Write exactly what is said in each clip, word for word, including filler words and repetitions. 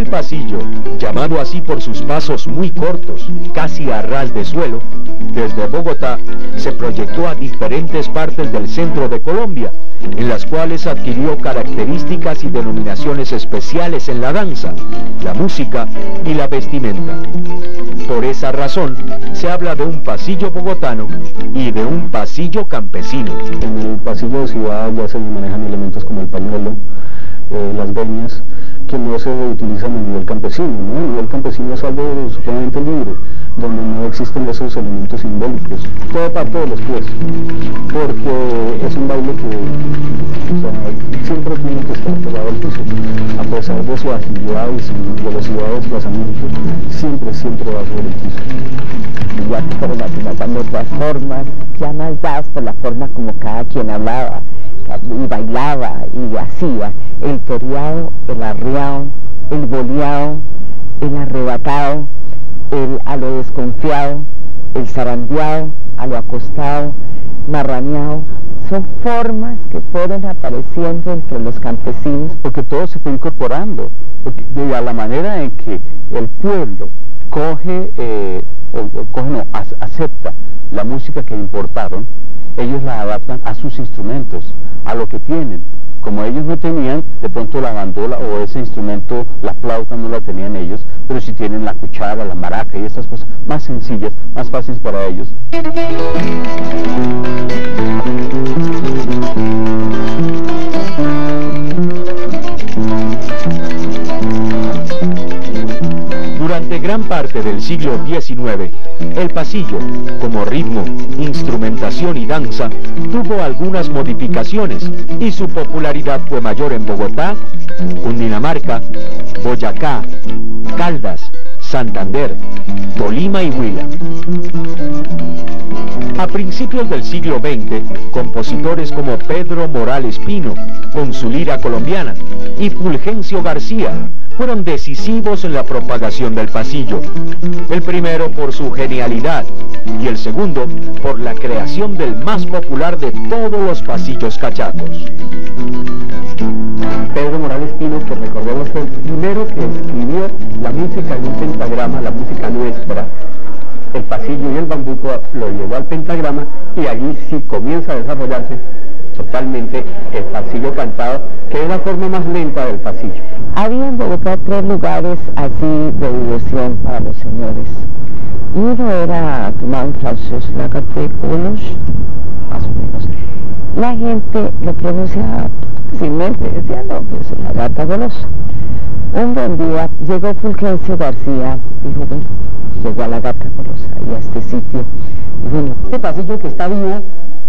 aquel pasillo, llamado así por sus pasos muy cortos, casi a ras de suelo, desde Bogotá se proyectó a diferentes partes del centro de Colombia, en las cuales adquirió características y denominaciones especiales en la danza, la música y la vestimenta. Por esa razón, se habla de un pasillo bogotano y de un pasillo campesino. En el pasillo de ciudad ya se manejan elementos como el pañuelo, eh, las veñas, que no se utilizan a nivel campesino, ¿no? A nivel campesino es algo supremamente libre, donde no existen esos elementos simbólicos. Todo parte de los pies, porque es un baile que o sea, siempre tiene que estar pegado al piso. A pesar de su agilidad y su velocidad de desplazamiento, siempre, siempre va sobre el piso. Igual que fueron afinando otras formas, ya más dadas por la forma como cada quien hablaba y bailaba y hacía, el toreado, el arreado, el boleado, el arrebatado, el a lo desconfiado, el zarandeado, a lo acostado, marraneado, son formas que fueron apareciendo entre los campesinos. Porque todo se fue incorporando, porque, de a la manera en que el pueblo coge, eh, o, coge no, as, acepta la música que importaron, ellos la adaptan a sus instrumentos, a lo que tienen. Como ellos no tenían, de pronto la bandola o ese instrumento, la flauta no la tenían ellos, pero sí tienen la cuchara, la maraca y esas cosas más sencillas, más fáciles para ellos. Durante gran parte del siglo diecinueve, el pasillo, como ritmo, instrumentación y danza, tuvo algunas modificaciones y su popularidad fue mayor en Bogotá, Cundinamarca, Boyacá, Caldas, Santander, Tolima y Huila. A principios del siglo veinte, compositores como Pedro Morales Pino, con su lira colombiana, y Fulgencio García, fueron decisivos en la propagación del pasillo. El primero por su genialidad, y el segundo por la creación del más popular de todos los pasillos cachacos. Pedro Morales Pino, que recordemos fue el primero que escribió la música en un pentagrama, la música nuestra. El pasillo y el bambuco lo llevó al pentagrama y allí sí comienza a desarrollarse totalmente el pasillo cantado, que es la forma más lenta del pasillo. Había en Bogotá tres lugares así de diversión para los señores. Uno era Tumán Francés, la carta de Colos, más o menos. La gente lo pronunciaba sin mente, decía, no, pues es la gata golosa. Un buen día llegó Fulgencio García, dijo, bueno, llegó a la gata golosa y a este sitio. Y bueno, este pasillo que está vivo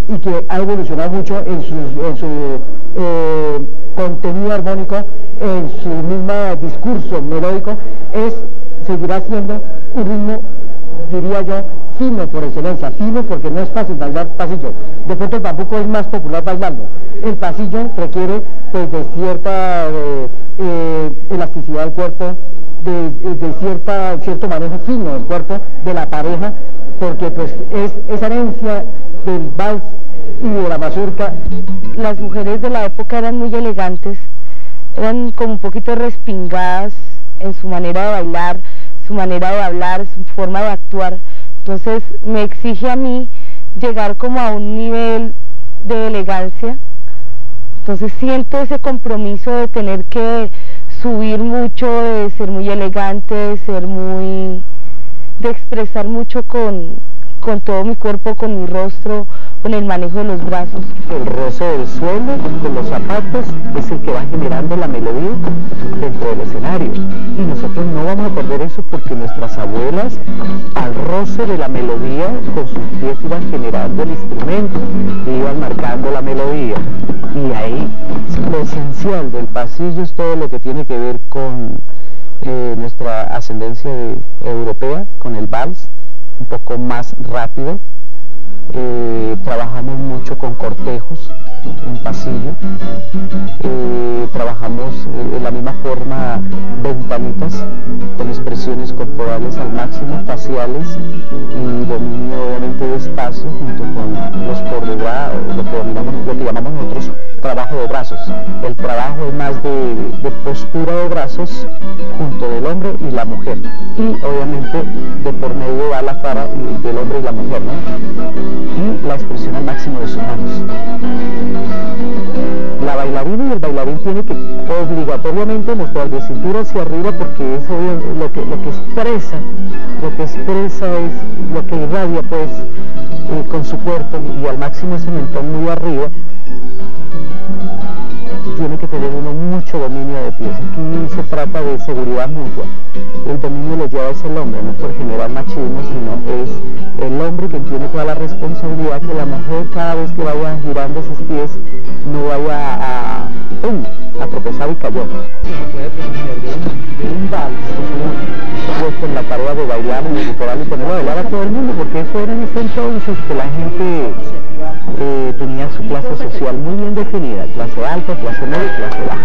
y que ha evolucionado mucho en, sus, en su eh, contenido armónico, en su mismo discurso melódico, es, seguirá siendo un ritmo, diría yo, fino por excelencia, fino porque no es fácil bailar pasillo. De pronto el bambuco es más popular bailando. El pasillo requiere pues, de cierta eh, eh, elasticidad del cuerpo, de, de cierta, cierto manejo fino del cuerpo, de la pareja, porque pues es esa herencia del vals y de la mazurca. Las mujeres de la época eran muy elegantes, eran como un poquito respingadas en su manera de bailar, su manera de hablar, su forma de actuar. Entonces me exige a mí llegar como a un nivel de elegancia. Entonces siento ese compromiso de tener que subir mucho, de ser muy elegante, de ser muy... de expresar mucho con, con todo mi cuerpo, con mi rostro, con el manejo de los brazos. El roce del suelo con los zapatos es el que va generando la melodía dentro del escenario. Y nosotros no vamos a perder eso porque nuestras abuelas, al roce de la melodía, con sus pies iban generando el instrumento, iban marcando la melodía. Y ahí lo esencial del pasillo es todo lo que tiene que ver con eh, nuestra ascendencia de, europea, con el vals, un poco más rápido. Eh, trabajamos mucho con cortejos en pasillo, eh, trabajamos eh, de la misma forma ventanitas con expresiones corporales al máximo, faciales y dominio obviamente de espacio junto con los coreogrados, lo que dominamos, lo que llamamos nosotros trabajo de brazos. El trabajo es más de, de postura de brazos junto tanto del hombre y la mujer, y obviamente de por medio va la cara del hombre y la mujer, ¿no? Y la expresión al máximo de sus manos. La bailarina y el bailarín tiene que obligatoriamente mostrar de cintura hacia arriba, porque eso es lo que, lo que expresa, lo que expresa es lo que irradia pues eh, con su cuerpo, y al máximo ese mentón muy arriba. Tiene que tener uno mucho dominio de pies. Aquí se trata de seguridad mutua. El dominio lo lleva es el hombre, no por generar machismo, sino es el hombre que tiene toda la responsabilidad, que la mujer cada vez que vaya girando sus pies no vaya a, ¡pum!, a tropezar y cayó. Se puede presentar de un, de un vals, puesto en la tarea de bailar y recuperar y ponerlo a bailar a todo el mundo, porque eso era en ese entonces que la gente eh, tenía su clase social muy bien definida, clase alta, clase media y clase baja.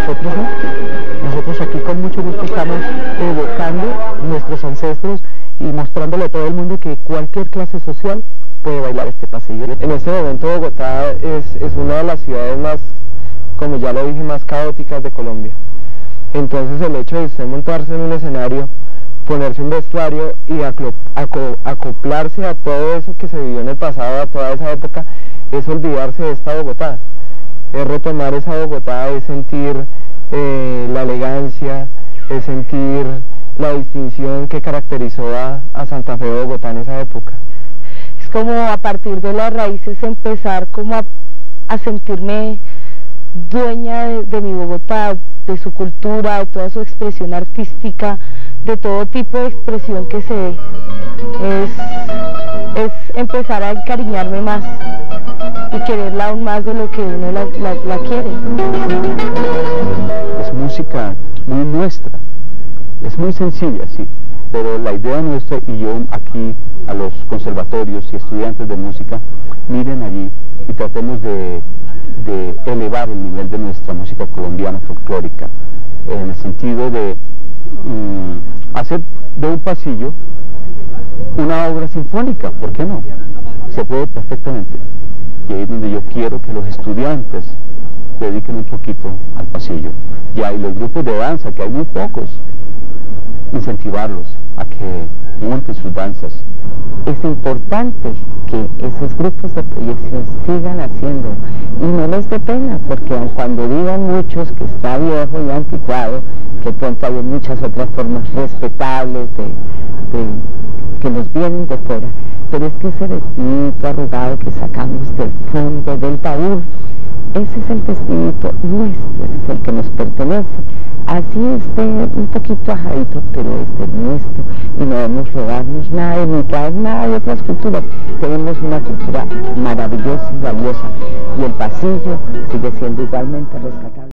Nosotros no, nosotros aquí con mucho gusto estamos evocando nuestros ancestros y mostrándole a todo el mundo que cualquier clase social puede bailar este pasillo. En este momento Bogotá es, es una de las ciudades más, como ya lo dije, más caóticas de Colombia. Entonces el hecho de usted montarse en un escenario, ponerse un vestuario y acoplarse a todo eso que se vivió en el pasado, a toda esa época, es olvidarse de esta Bogotá, es retomar esa Bogotá, es sentir eh, la elegancia, es sentir la distinción que caracterizó a, a Santa Fe de Bogotá en esa época. Es como a partir de las raíces empezar como a, a sentirme dueña de, de mi Bogotá, de su cultura, de toda su expresión artística, de todo tipo de expresión que se dé. Es, es empezar a encariñarme más y quererla aún más de lo que uno la, la, la quiere. Es música muy nuestra, es muy sencilla, sí, pero la idea nuestra, y yo aquí a los conservatorios y estudiantes de música, miren allí y tratemos de... de elevar el nivel de nuestra música colombiana folclórica, en el sentido de mm, hacer de un pasillo una obra sinfónica. ¿Por qué no? Se puede perfectamente, y ahí es donde yo quiero que los estudiantes dediquen un poquito al pasillo, y hay los grupos de danza, que hay muy pocos, incentivarlos a que monten sus danzas. Es importante que esos grupos de proyección sigan haciendo, y no les dé pena, porque aun cuando digan muchos que está viejo y anticuado, que pronto hay muchas otras formas respetables de, de, que nos vienen de fuera, pero es que ese vestidito arrugado que sacamos del fondo del baúl, ese es el vestidito nuestro, ese es el que nos pertenece. Así esté un poquito ajadito, pero este es nuestro, y no debemos robarnos nada, ni traer nada de otras culturas. Tenemos una cultura maravillosa y valiosa, y el pasillo sigue siendo igualmente rescatable.